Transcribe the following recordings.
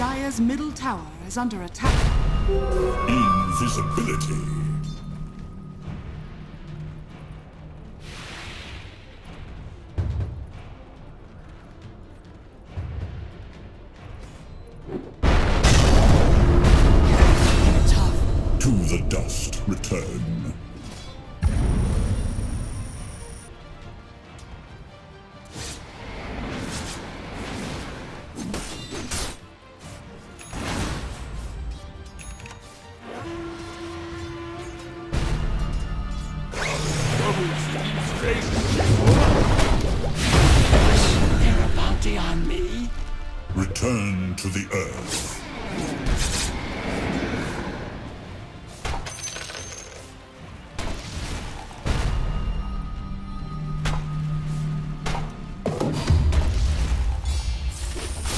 Dire's middle tower is under attack. Invisibility. Tough. To the dust return. Return to the earth.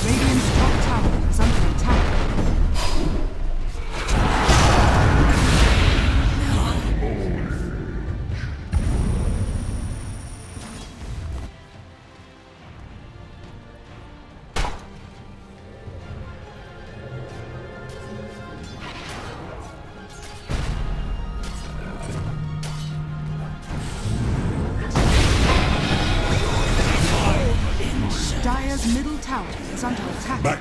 Radiant's top tower is under attack. Dire's middle tower is under attack. Back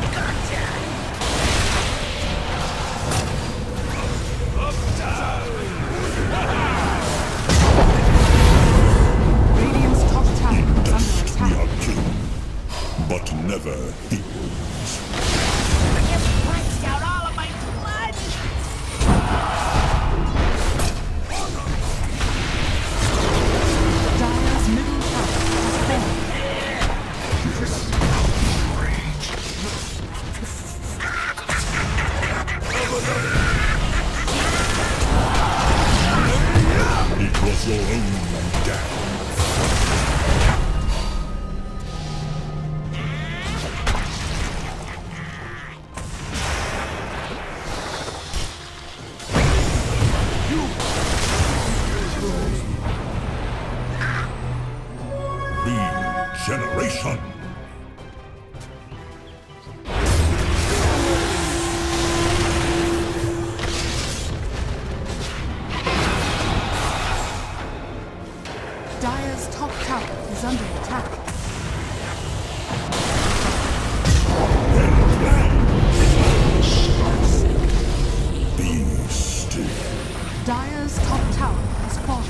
Gotcha! Radiant's top tower is under attack. We are killed, but never healed. I just priced out all of my blood! Dire's middle tower has fallen. It was your own death. Regeneration. Dire's top tower is under attack. Be still. Dire's top tower has fallen.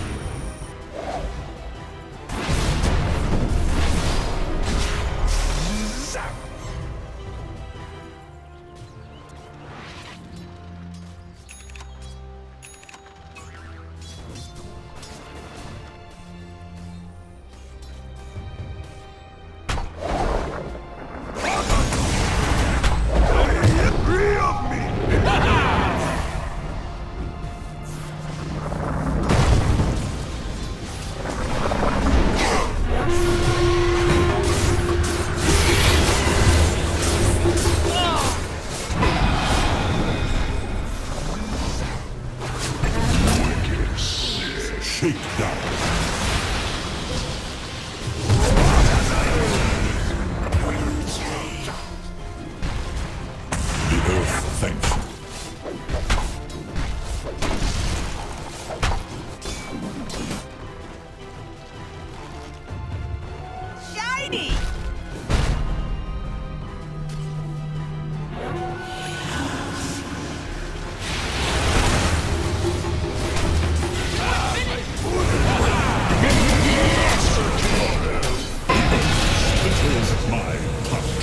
Take down. My punch.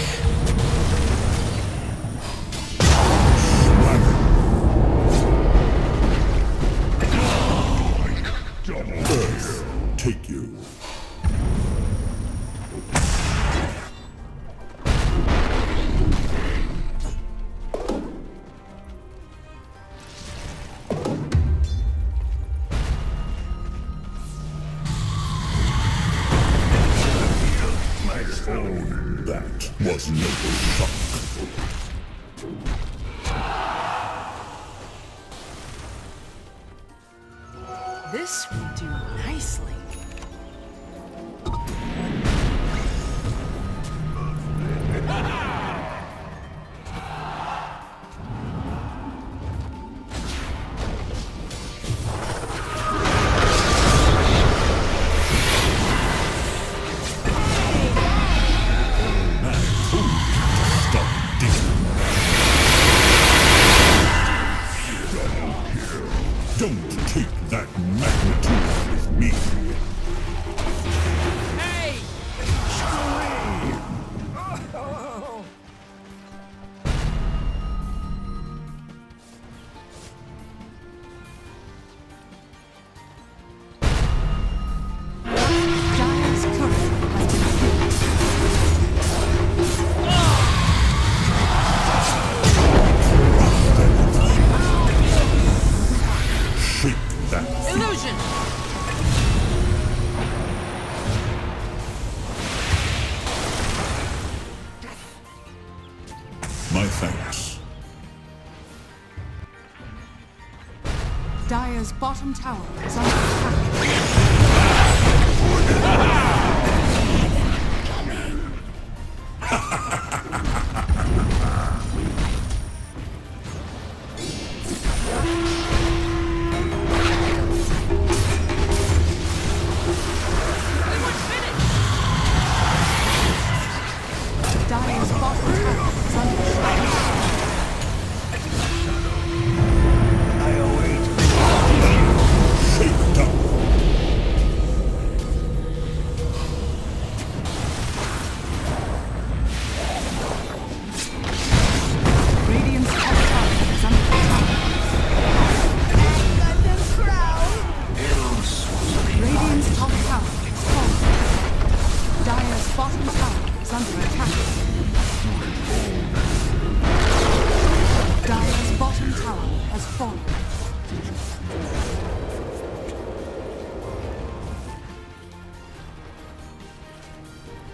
his noble flock. This will do nicely. Dire's bottom tower is under attack. Dire's bottom tower is under attack.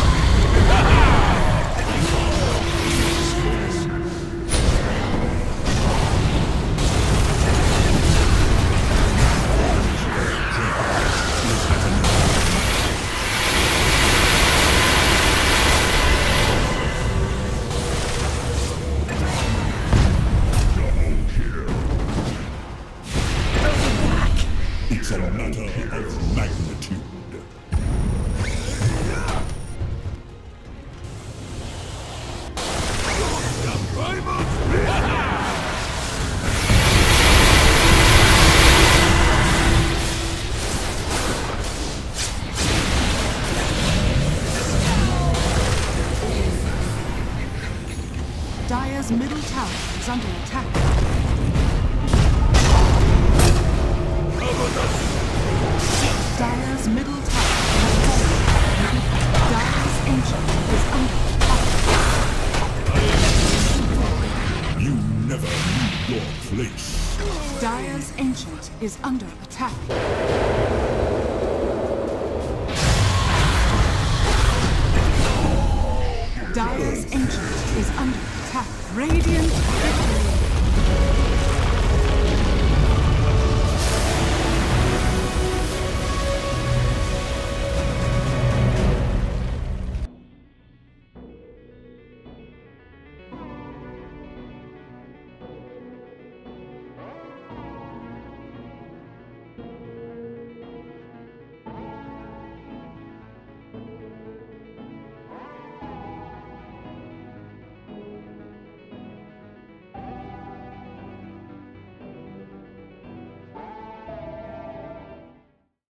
Dire's middle tower is under attack. Dire's middle tower has fallen. Dire's ancient is under attack. You never knew your place. Dire's ancient is under attack. Dire's ancient is under attack. Radiant.